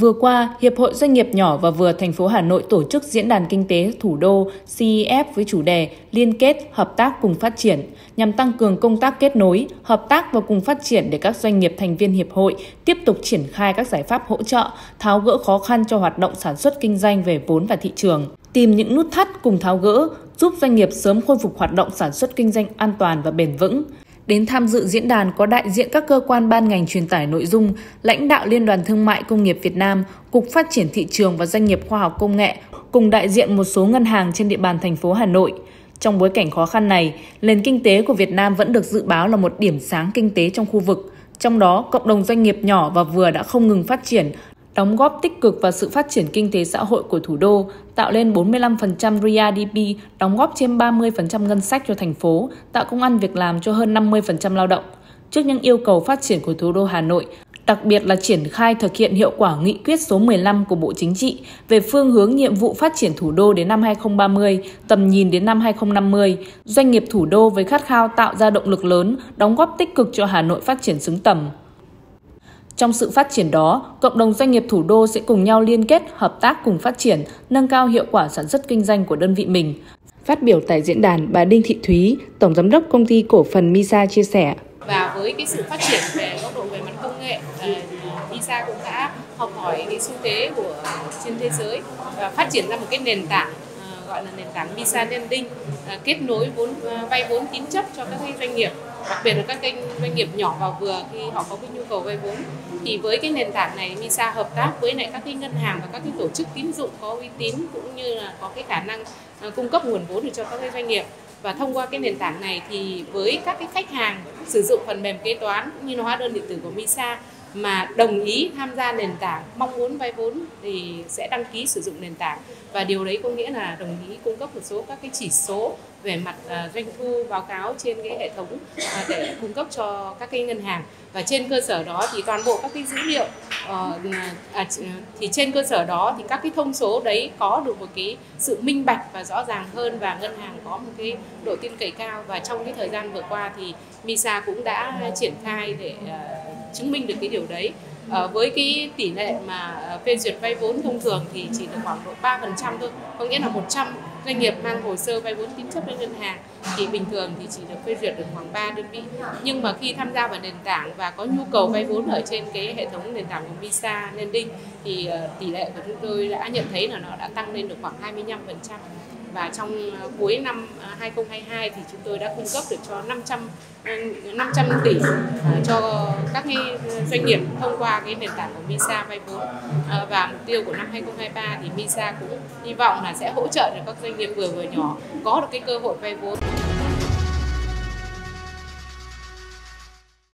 Vừa qua, Hiệp hội Doanh nghiệp nhỏ và vừa thành phố Hà Nội tổ chức Diễn đàn Kinh tế Thủ đô CEF với chủ đề Liên kết, hợp tác cùng phát triển, nhằm tăng cường công tác kết nối, hợp tác và cùng phát triển để các doanh nghiệp thành viên Hiệp hội tiếp tục triển khai các giải pháp hỗ trợ, tháo gỡ khó khăn cho hoạt động sản xuất kinh doanh về vốn và thị trường, tìm những nút thắt cùng tháo gỡ, giúp doanh nghiệp sớm khôi phục hoạt động sản xuất kinh doanh an toàn và bền vững. Đến tham dự diễn đàn có đại diện các cơ quan ban ngành truyền tải nội dung, lãnh đạo Liên đoàn Thương mại Công nghiệp Việt Nam, Cục Phát triển Thị trường và Doanh nghiệp Khoa học Công nghệ, cùng đại diện một số ngân hàng trên địa bàn thành phố Hà Nội. Trong bối cảnh khó khăn này, nền kinh tế của Việt Nam vẫn được dự báo là một điểm sáng kinh tế trong khu vực. Trong đó, cộng đồng doanh nghiệp nhỏ và vừa đã không ngừng phát triển, đóng góp tích cực vào sự phát triển kinh tế xã hội của thủ đô, tạo lên 45% GRDP, đóng góp trên 30% ngân sách cho thành phố, tạo công ăn việc làm cho hơn 50% lao động. Trước những yêu cầu phát triển của thủ đô Hà Nội, đặc biệt là triển khai thực hiện hiệu quả nghị quyết số 15 của Bộ Chính trị về phương hướng nhiệm vụ phát triển thủ đô đến năm 2030, tầm nhìn đến năm 2050, doanh nghiệp thủ đô với khát khao tạo ra động lực lớn, đóng góp tích cực cho Hà Nội phát triển xứng tầm. Trong sự phát triển đó, cộng đồng doanh nghiệp thủ đô sẽ cùng nhau liên kết, hợp tác cùng phát triển, nâng cao hiệu quả sản xuất kinh doanh của đơn vị mình. Phát biểu tại diễn đàn, bà Đinh Thị Thúy, Tổng Giám đốc Công ty Cổ phần MISA chia sẻ. Và với cái sự phát triển về góc độ về mặt công nghệ, MISA cũng đã học hỏi cái xu thế của trên thế giới và phát triển ra một cái nền tảng gọi là nền tảng MISA Lending, kết nối vay vốn tín chấp cho các doanh nghiệp, đặc biệt là các doanh nghiệp nhỏ và vừa khi họ có cái nhu cầu vay vốn. Thì với cái nền tảng này, MISA hợp tác với lại các ngân hàng và các tổ chức tín dụng có uy tín cũng như là có cái khả năng cung cấp nguồn vốn để cho các doanh nghiệp. Và thông qua cái nền tảng này thì với các cái khách hàng sử dụng phần mềm kế toán cũng như là hóa đơn điện tử của MISA mà đồng ý tham gia nền tảng, mong muốn vay vốn thì sẽ đăng ký sử dụng nền tảng, và điều đấy có nghĩa là đồng ý cung cấp một số các cái chỉ số về mặt doanh thu báo cáo trên cái hệ thống để cung cấp cho các cái ngân hàng, và trên cơ sở đó thì toàn bộ các cái dữ liệu thì các cái thông số đấy có được một cái sự minh bạch và rõ ràng hơn, và ngân hàng có một cái độ tin cậy cao. Và trong cái thời gian vừa qua thì MISA cũng đã triển khai để chứng minh được cái điều đấy. Với cái tỷ lệ mà phê duyệt vay vốn thông thường thì chỉ được khoảng độ 3% thôi, có nghĩa là 100 doanh nghiệp mang hồ sơ vay vốn tín chấp lên ngân hàng thì bình thường thì chỉ được phê duyệt được khoảng 3 đơn vị. Nhưng mà khi tham gia vào nền tảng và có nhu cầu vay vốn ở trên cái hệ thống nền tảng của MISA Lending thì tỷ lệ của chúng tôi đã nhận thấy là nó đã tăng lên được khoảng 25%. Và trong cuối năm 2022 thì chúng tôi đã cung cấp được cho 500 tỷ cho các doanh nghiệp thông qua cái nền tảng của MISA vay vốn. Và mục tiêu của năm 2023 thì MISA cũng hy vọng là sẽ hỗ trợ được các doanh nghiệp vừa và nhỏ có được cái cơ hội vay vốn.